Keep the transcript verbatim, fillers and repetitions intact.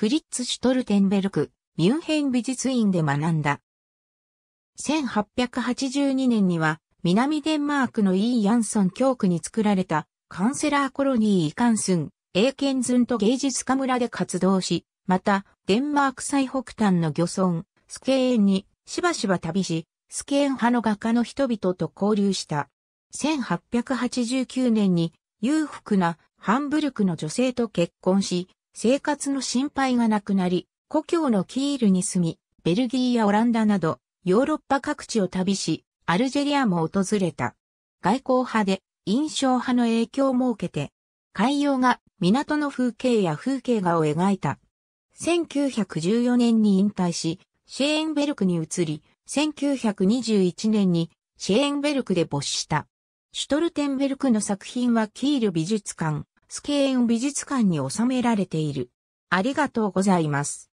フリッツ・シュトルテンベルク、ミュンヘン美術院で学んだ。せんはっぴゃくはちじゅうにねんには、南デンマークのイー・ヤンソン教区に作られた、カンセラーコロニー・イカンスン、エーケンズント芸術家村で活動し、また、デンマーク最北端の漁村、スケーンにしばしば旅し、スケーン派の画家の人々と交流した。せんはっぴゃくはちじゅうきゅうねんに裕福なハンブルクの女性と結婚し、生活の心配がなくなり、故郷のキールに住み、ベルギーやオランダなど、ヨーロッパ各地を旅し、アルジェリアも訪れた。外交派で印象派の影響も受けて、海洋画、港の風景や風景画を描いた。せんきゅうひゃくじゅうよねんに引退し、シェーンベルクに移り、せんきゅうひゃくにじゅういちねんにシェーンベルクで没した。シュトルテンベルクの作品はキール美術館、スケーン美術館に収められている。ありがとうございます。